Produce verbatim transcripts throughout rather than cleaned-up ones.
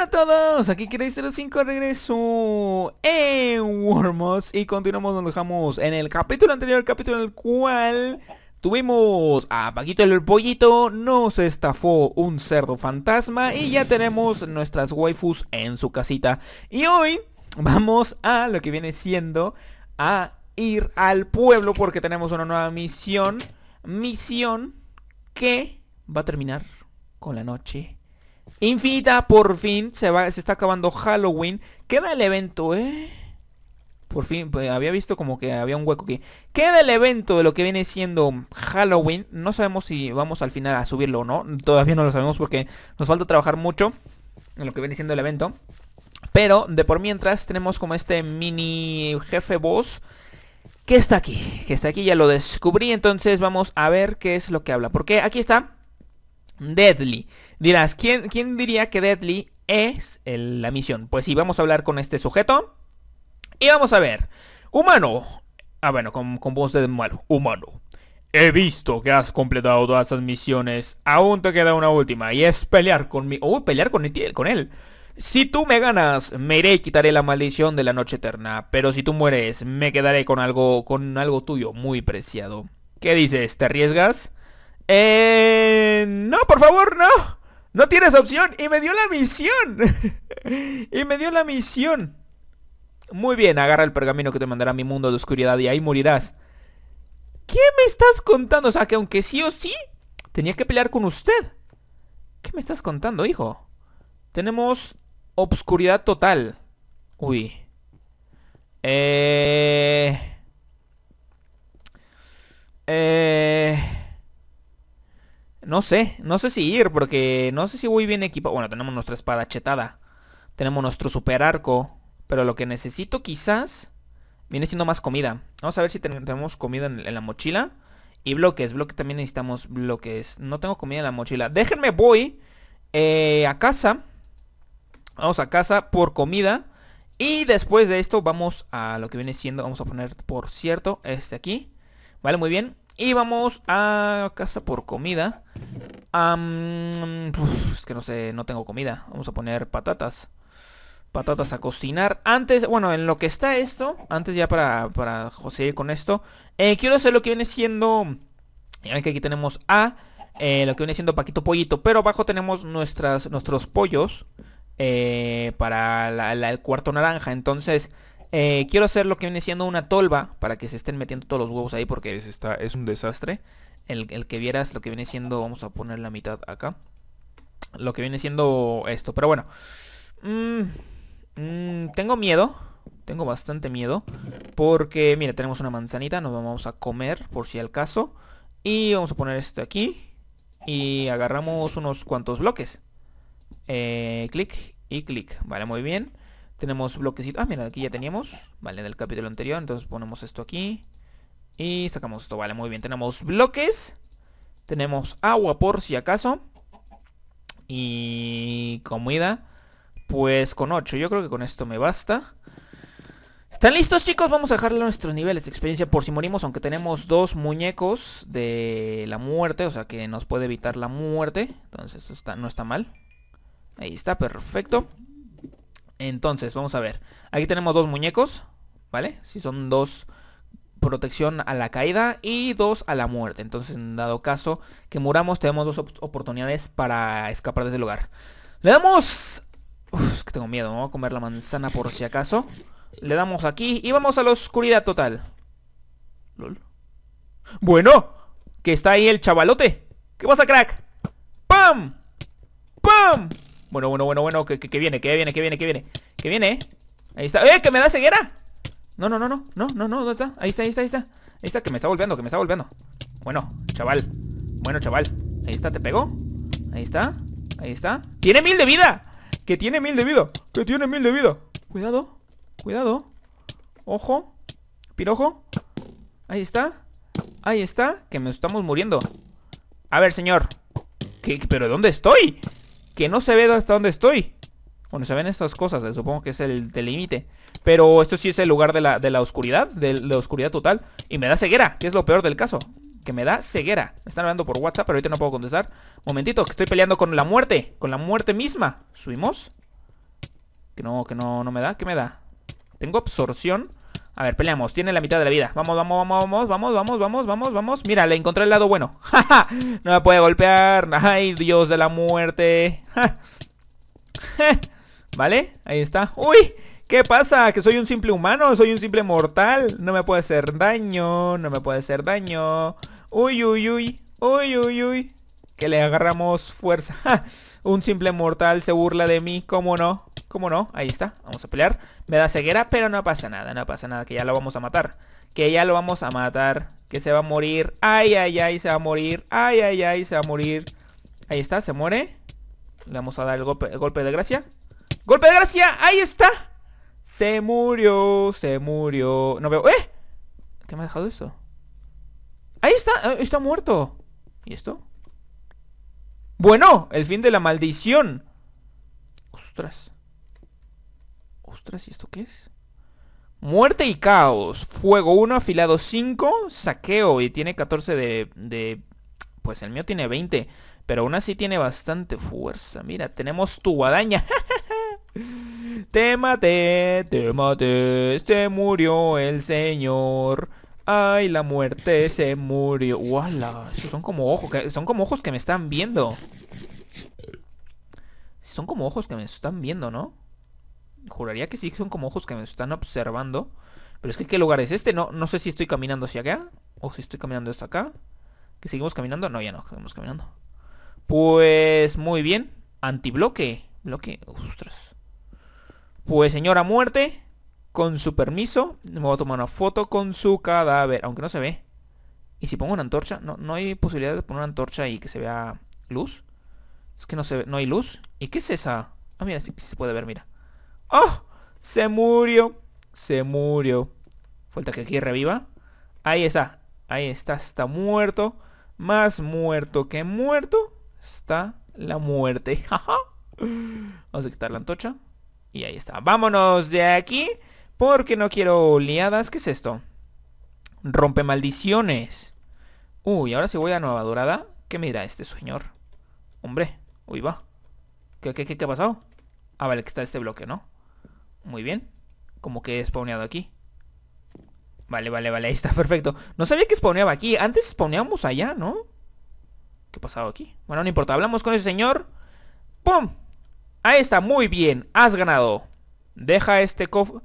Hola a todos, aquí Crazy cero cinco, regreso en WorldMods. Y continuamos donde dejamos en el capítulo anterior, el capítulo en el cual tuvimos a Paquito el Pollito, nos estafó un cerdo fantasma y ya tenemos nuestras waifus en su casita. Y hoy vamos a lo que viene siendo a ir al pueblo porque tenemos una nueva misión. Misión que va a terminar con la noche infinita. Por fin se va, se está acabando Halloween. Queda el evento, ¿eh? Por fin, pues, había visto como que había un hueco aquí. Queda el evento de lo que viene siendo Halloween. No sabemos si vamos al final a subirlo o no. Todavía no lo sabemos porque nos falta trabajar mucho en lo que viene siendo el evento. Pero de por mientras tenemos como este mini jefe boss que está aquí. Que está aquí, ya lo descubrí. Entonces vamos a ver qué es lo que habla. Porque aquí está Deadly. Dirás, ¿quién, quién diría que Deadly es el, la misión? Pues sí, vamos a hablar con este sujeto. Y vamos a ver. Humano. Ah, bueno, con, con voz de malo. Humano. He visto que has completado todas esas misiones. Aún te queda una última. Y es pelear con mi... Oh, pelear con, con él. Si tú me ganas, me iré y quitaré la maldición de la noche eterna. Pero si tú mueres, me quedaré con algo, con algo tuyo muy preciado. ¿Qué dices? ¿Te arriesgas? Eh... No, por favor, no. No tienes opción. Y me dio la misión. Y me dio la misión. Muy bien, agarra el pergamino que te mandará a mi mundo de oscuridad y ahí morirás. ¿Qué me estás contando? O sea, que aunque sí o sí, tenía que pelear con usted. ¿Qué me estás contando, hijo? Tenemos obscuridad total. Uy. Eh... Eh... No sé, no sé si ir porque no sé si voy bien equipado. Bueno, tenemos nuestra espada chetada. Tenemos nuestro super arco. Pero lo que necesito quizás viene siendo más comida. Vamos a ver si ten tenemos comida en, en la mochila. Y bloques, bloques, también necesitamos bloques. No tengo comida en la mochila. Déjenme, voy eh, a casa. Vamos a casa por comida. Y después de esto vamos a lo que viene siendo. Vamos a poner, por cierto, este aquí. Vale, muy bien. Y vamos a casa por comida. Um, uf, es que no sé, no tengo comida. Vamos a poner patatas. Patatas a cocinar. Antes, bueno, en lo que está esto, antes ya para, para seguir con esto, eh, quiero hacer lo que viene siendo... Ya ven que aquí tenemos a eh, lo que viene siendo Paquito Pollito. Pero abajo tenemos nuestras, nuestros pollos eh, para la, la, el cuarto naranja. Entonces... Eh, quiero hacer lo que viene siendo una tolva para que se estén metiendo todos los huevos ahí porque es, está, es un desastre. El, el que vieras lo que viene siendo, vamos a poner la mitad acá. Lo que viene siendo esto, pero bueno. Mm, mm, tengo miedo, tengo bastante miedo. Porque, mira, tenemos una manzanita, nos vamos a comer por si al caso. Y vamos a poner esto aquí. Y agarramos unos cuantos bloques. Eh, clic y clic, vale, muy bien. Tenemos bloquecitos. Ah, mira, aquí ya teníamos. Vale, del capítulo anterior. Entonces ponemos esto aquí. Y sacamos esto. Vale, muy bien. Tenemos bloques. Tenemos agua por si acaso. Y comida. Pues con ocho. Yo creo que con esto me basta. ¿Están listos, chicos? Vamos a dejarle nuestros niveles de experiencia por si morimos. Aunque tenemos dos muñecos de la muerte. O sea que nos puede evitar la muerte. Entonces eso está, no está mal. Ahí está, perfecto. Entonces, vamos a ver. Aquí tenemos dos muñecos, ¿vale? Si son dos, protección a la caída y dos a la muerte. Entonces, en dado caso que muramos, tenemos dos op oportunidades para escapar de ese lugar. Le damos... Uf, es que tengo miedo, me voy a comer la manzana por si acaso. Le damos aquí y vamos a la oscuridad total. Lol. Bueno, que está ahí el chavalote. ¿Qué pasa, crack? ¡Pam! ¡Pam! Bueno, bueno, bueno, bueno, que, que, que viene, que viene, que viene, que viene Que viene, ahí está. ¡Eh, que me da ceguera! No, no, no, no, no, no, no, ¿dónde está? Ahí está, ahí está, ahí está. Ahí está, que me está volviendo, que me está volviendo. Bueno, chaval, bueno, chaval. Ahí está, te pegó, ahí está. Ahí está, tiene mil de vida. Que tiene mil de vida, que tiene mil de vida. Cuidado, cuidado. Ojo, pirojo. Ahí está, ahí está. Que me estamos muriendo. A ver, señor. ¿Qué, pero dónde estoy? Que no se ve hasta dónde estoy. Bueno, se ven estas cosas, eh, supongo que es el límite. Pero esto sí es el lugar de la, de la oscuridad, de, de la oscuridad total. Y me da ceguera, que es lo peor del caso. Que me da ceguera. Me están hablando por WhatsApp, pero ahorita no puedo contestar. Momentito, que estoy peleando con la muerte. Con la muerte misma. ¿Subimos? Que no, que no, no me da. ¿Qué me da? Tengo absorción. A ver, peleamos. Tiene la mitad de la vida. Vamos, vamos, vamos, vamos, vamos, vamos, vamos, vamos. Mira, le encontré el lado bueno. No me puede golpear. Ay, Dios de la muerte. Vale, ahí está. Uy, ¿qué pasa? Que soy un simple humano, soy un simple mortal. No me puede hacer daño, no me puede hacer daño. Uy, uy, uy, uy, uy, uy. Que le agarramos fuerza. ¡Ja! Un simple mortal se burla de mí, ¿cómo no? ¿Cómo no? Ahí está, vamos a pelear. Me da ceguera, pero no pasa nada, no pasa nada. Que ya lo vamos a matar, que ya lo vamos a matar. Que se va a morir, ay, ay, ay, se va a morir. Ay, ay, ay, se va a morir. Ahí está, se muere. Le vamos a dar el golpe, el golpe de gracia. ¡Golpe de gracia! ¡Ahí está! Se murió, se murió. No veo... ¡Eh! ¿Qué me ha dejado esto? ¡Ahí está! ¡Está muerto! ¿Y esto? ¡Bueno! El fin de la maldición. ¡Ostras! ¡Ostras! ¿Y esto qué es? Muerte y caos. Fuego uno, afilado cinco. Saqueo. Y tiene catorce de... de... Pues el mío tiene veinte. Pero aún así tiene bastante fuerza. Mira, tenemos tu guadaña. Te maté, te maté, se murió el señor. Ay, la muerte se murió. ¡Wala! Son como ojos que, son como ojos que me están viendo. Son como ojos que me están viendo, ¿no? Juraría que sí, que son como ojos que me están observando. Pero es que ¿qué lugar es este? No, no sé si estoy caminando hacia acá o si estoy caminando hasta acá. ¿Que seguimos caminando? No, ya no, seguimos caminando. Pues muy bien. Antibloque. Bloque. Ostras. Pues señora muerte, con su permiso, me voy a tomar una foto con su cadáver, aunque no se ve. ¿Y si pongo una antorcha? No, no hay posibilidad de poner una antorcha y que se vea luz. Es que no se ve, no hay luz. ¿Y qué es esa? Ah, mira, sí, sí se puede ver, mira. ¡Oh! Se murió. Se murió. Falta que aquí reviva. Ahí está. Ahí está. Está muerto. Más muerto que muerto. Está la muerte. Vamos a quitar la antorcha. Y ahí está, vámonos de aquí porque no quiero liadas. ¿Qué es esto? Rompe maldiciones. Uy, ahora si voy a Nueva Dorada, ¿qué me dirá este señor? Hombre, uy va. ¿Qué, qué, qué, qué ha pasado? Ah, vale, que está este bloque, ¿no? Muy bien, como que he spawneado aquí. Vale, vale, vale, ahí está, perfecto. No sabía que spawneaba aquí, antes spawneamos allá, ¿no? ¿Qué ha pasado aquí? Bueno, no importa, hablamos con ese señor. ¡Pum! Ahí está, muy bien, has ganado. Deja este cofre.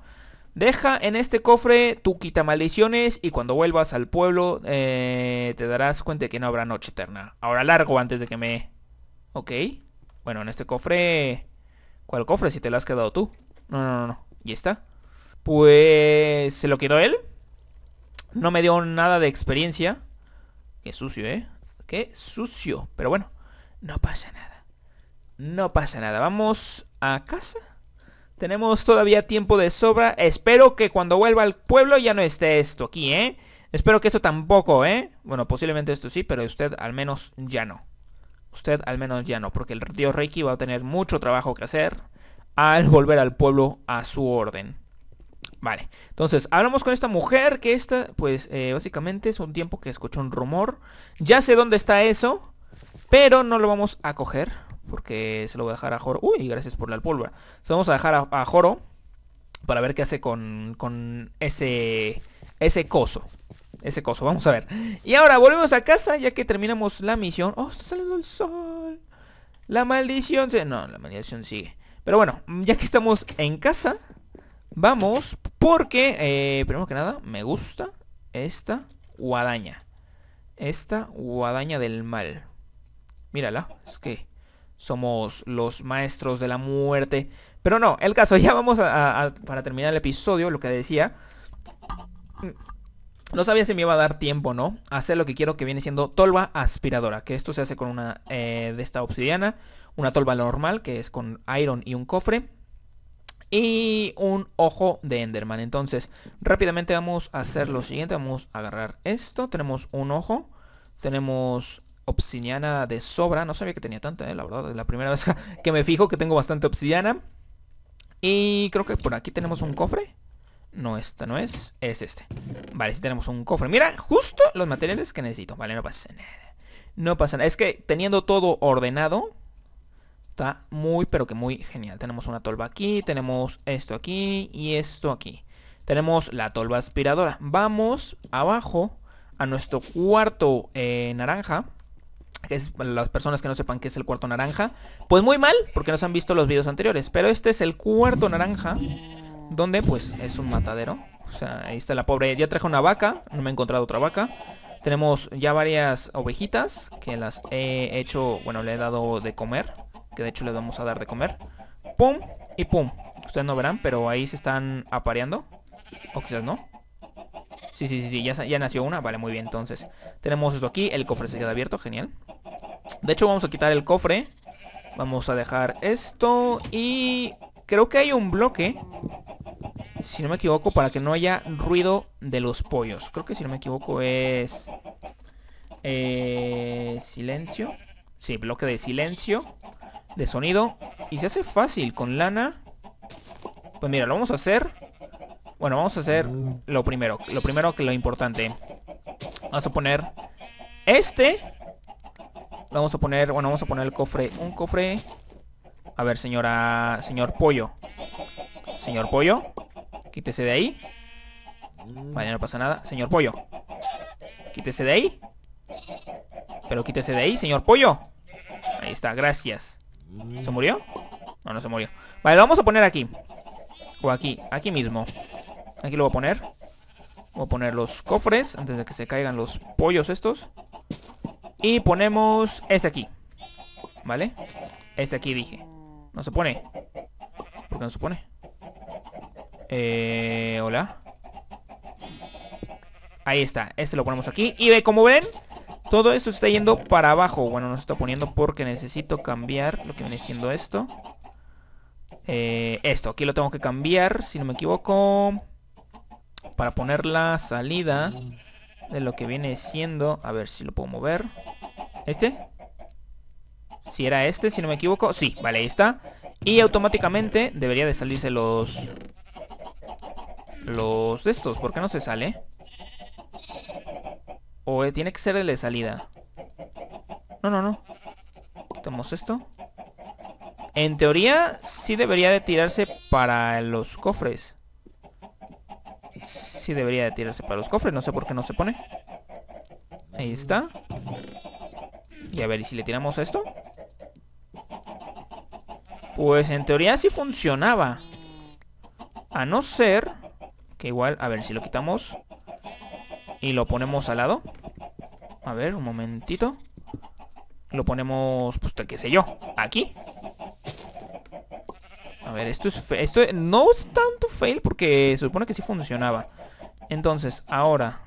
Deja en este cofre tu quitamaldiciones y cuando vuelvas al pueblo eh, te darás cuenta de que no habrá noche eterna. Ahora largo antes de que me... Ok. Bueno, en este cofre... ¿Cuál cofre? Si te lo has quedado tú. No, no, no, no. Y está. Pues... ¿se lo quedó él? No me dio nada de experiencia. Qué sucio, ¿eh? Qué sucio. Pero bueno, no pasa nada. No pasa nada, vamos a casa. Tenemos todavía tiempo de sobra. Espero que cuando vuelva al pueblo ya no esté esto aquí, ¿eh? Espero que esto tampoco, ¿eh? Bueno, posiblemente esto sí, pero usted al menos ya no. Usted al menos ya no, porque el dios Reiki va a tener mucho trabajo que hacer al volver al pueblo a su orden. Vale, entonces hablamos con esta mujer. Que esta, pues, eh, básicamente es un tiempo que escuchó un rumor. Ya sé dónde está eso, pero no lo vamos a coger porque se lo voy a dejar a Joro. Uy, gracias por la pólvora. Se vamos a dejar a, a Joro para ver qué hace con, con ese ese coso. Ese coso, vamos a ver. Y ahora volvemos a casa ya que terminamos la misión. Oh, está saliendo el sol. La maldición se... No, la maldición sigue. Pero bueno, ya que estamos en casa, vamos porque, eh, primero que nada, me gusta esta guadaña. Esta guadaña del mal. Mírala, es que... somos los maestros de la muerte. Pero no, el caso, ya vamos a, a, a... para terminar el episodio, lo que decía. No sabía si me iba a dar tiempo, ¿no? Hacer lo que quiero, que viene siendo tolva aspiradora. Que esto se hace con una eh, de esta obsidiana. Una tolva normal, que es con iron y un cofre. Y un ojo de Enderman. Entonces, rápidamente vamos a hacer lo siguiente. Vamos a agarrar esto. Tenemos un ojo. Tenemos... obsidiana de sobra, no sabía que tenía tanta, eh, la verdad, es la primera vez que me fijo que tengo bastante obsidiana. Y creo que por aquí tenemos un cofre. No, esta no es, es este. Vale, si tenemos un cofre, mira, justo los materiales que necesito, vale, no pasa nada. No pasa nada, es que teniendo todo ordenado Está muy, pero que muy genial. Tenemos una tolva aquí, tenemos esto aquí y esto aquí. Tenemos la tolva aspiradora. Vamos abajo a nuestro cuarto eh, naranja. Que es para las personas que no sepan qué es el cuarto naranja. Pues muy mal, porque nos han visto los videos anteriores. Pero este es el cuarto naranja, donde pues es un matadero. O sea, ahí está la pobre. Ya traje una vaca, no me he encontrado otra vaca. Tenemos ya varias ovejitas que las he hecho, bueno, le he dado de comer. Que de hecho les vamos a dar de comer. Pum y pum. Ustedes no verán, pero ahí se están apareando. O quizás no. Sí, sí, sí, sí. Ya, ya nació una. Vale, muy bien, entonces. Tenemos esto aquí. El cofre se queda abierto, genial. De hecho vamos a quitar el cofre. Vamos a dejar esto. Y creo que hay un bloque, si no me equivoco, para que no haya ruido de los pollos. Creo que si no me equivoco es eh, silencio. Sí, bloque de silencio, de sonido. Y se hace fácil con lana. Pues mira, lo vamos a hacer. Bueno, vamos a hacer lo primero. Lo primero que lo importante. Vamos a poner este. Vamos a poner, bueno, vamos a poner el cofre. Un cofre. A ver, señora, señor pollo. Señor pollo, quítese de ahí. Vale, no pasa nada. Señor pollo, quítese de ahí. Pero quítese de ahí, señor pollo. Ahí está, gracias. ¿Se murió? No, no se murió. Vale, lo vamos a poner aquí. O aquí, aquí mismo. Aquí lo voy a poner. Voy a poner los cofres antes de que se caigan los pollos estos. Y ponemos este aquí. ¿Vale? Este aquí dije. No se pone. ¿Por qué no se pone? Eh... Hola. Ahí está. Este lo ponemos aquí. Y ve, como ven, todo esto está yendo para abajo. Bueno, no se está poniendo porque necesito cambiar lo que viene siendo esto. Eh, esto, aquí lo tengo que cambiar, si no me equivoco. Para poner la salida de lo que viene siendo... A ver si lo puedo mover. ¿Este? Si era este, si no me equivoco. Sí, vale, ahí está. Y automáticamente debería de salirse los... Los de estos. ¿Por qué no se sale? O tiene que ser el de salida. No, no, no. Quitamos esto. En teoría, sí debería de tirarse para los cofres. Sí debería de tirarse para los cofres. No sé por qué no se pone. Ahí está. Y a ver, ¿y si le tiramos esto? Pues en teoría sí funcionaba. A no ser que igual... A ver, si lo quitamos... Y lo ponemos al lado. A ver, un momentito. Lo ponemos, pues, qué sé yo, aquí. A ver, esto es esto no es tanto fail porque se supone que sí funcionaba. Entonces, ahora,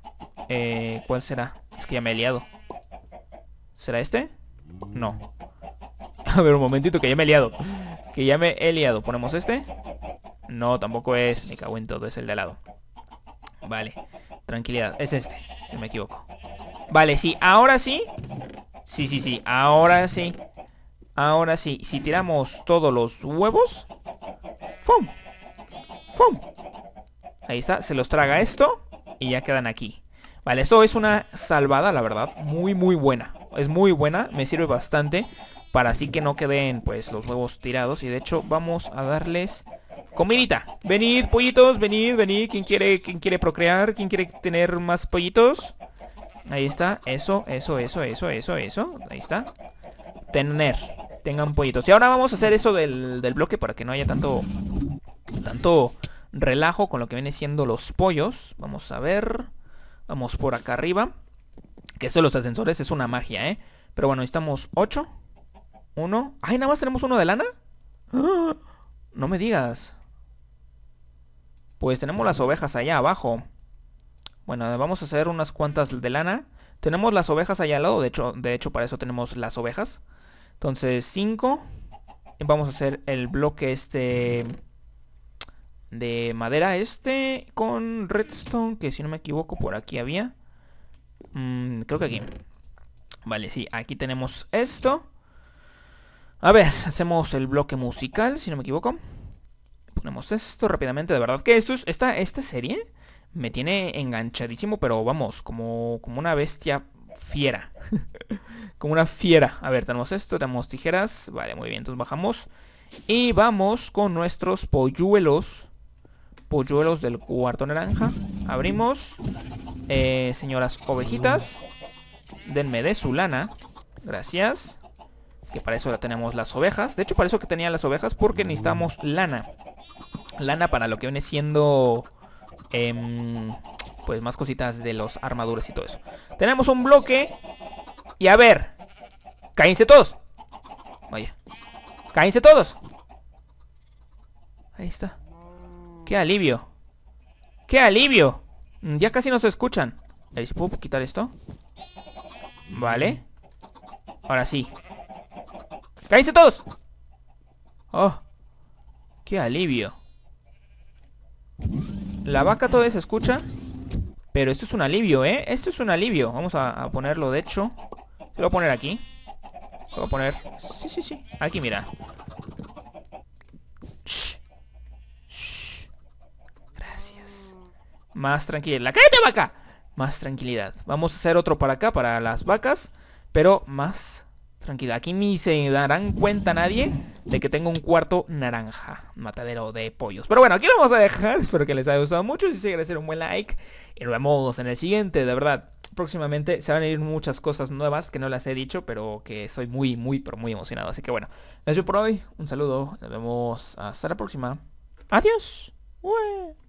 eh, ¿cuál será? Es que ya me he liado. ¿Será este? No. A ver, un momentito, que ya me he liado. Que ya me he liado. ¿Ponemos este? No, tampoco es. Me cago en todo, es el de al lado. Vale. Tranquilidad, es este, si me equivoco. Vale, sí, ahora sí. Sí, sí, sí, ahora sí. Ahora sí, si tiramos todos los huevos. ¡Fum! ¡Fum! Ahí está, se los traga esto. Y ya quedan aquí. Vale, esto es una salvada, la verdad. Muy, muy buena, es muy buena. Me sirve bastante para así que no queden, pues, los huevos tirados. Y de hecho, vamos a darles... Comidita, venid pollitos, venid, venid. ¿Quién quiere, quién quiere procrear? ¿Quién quiere tener más pollitos? Ahí está, eso, eso, eso, eso, eso, eso. Ahí está. Tener, tengan pollitos. Y ahora vamos a hacer eso del, del bloque para que no haya tanto, tanto relajo con lo que viene siendo los pollos. Vamos a ver. Vamos por acá arriba. Que esto de los ascensores es una magia, ¿eh? Pero bueno, necesitamos ocho. Uno. Ay, nada más tenemos uno de lana. ¡Ah! No me digas. Pues tenemos las ovejas allá abajo. Bueno, vamos a hacer unas cuantas de lana. Tenemos las ovejas allá al lado. De hecho, de hecho para eso tenemos las ovejas. Entonces, cinco. Vamos a hacer el bloque este de madera este con redstone, que si no me equivoco por aquí había. Mm, creo que aquí. Vale, sí, aquí tenemos esto. A ver, hacemos el bloque musical, si no me equivoco. Ponemos esto rápidamente, de verdad que esto es, esta, esta serie me tiene enganchadísimo, pero vamos, como, como una bestia fiera. Como una fiera. A ver, tenemos esto, tenemos tijeras. Vale, muy bien, entonces bajamos. Y vamos con nuestros polluelos. Polluelos del cuarto naranja. Abrimos. Eh, señoras ovejitas, denme de su lana. Gracias. Que para eso ya tenemos las ovejas. De hecho, para eso que tenían las ovejas, porque necesitamos lana. Lana para lo que viene siendo... Eh, pues más cositas de los armaduras y todo eso. Tenemos un bloque. Y a ver. ¡Cáense todos! Vaya. ¡Cáense todos! Ahí está. ¡Qué alivio! ¡Qué alivio! Ya casi no se escuchan. A ver si puedo quitar esto. Vale. Ahora sí. ¡Cáense todos! ¡Oh! ¡Qué alivio! La vaca todavía se escucha. Pero esto es un alivio, ¿eh? Esto es un alivio. Vamos a, a ponerlo, de hecho. Lo voy a poner aquí. Lo voy a poner... Sí, sí, sí. Aquí, mira. Shh. Shh. Gracias. Más tranquilidad. ¡Cállate, vaca! Más tranquilidad. Vamos a hacer otro para acá, para las vacas. Pero más tranquilidad. Aquí ni se darán cuenta nadie de que tengo un cuarto naranja. Matadero de pollos. Pero bueno, aquí lo vamos a dejar. Espero que les haya gustado mucho. Si se quiere hacer un buen like. Y nos vemos en el siguiente, de verdad. Próximamente se van a ir muchas cosas nuevas que no las he dicho, pero que soy muy, muy, pero muy emocionado. Así que bueno, eso por hoy. Un saludo. Nos vemos hasta la próxima. Adiós. Ué.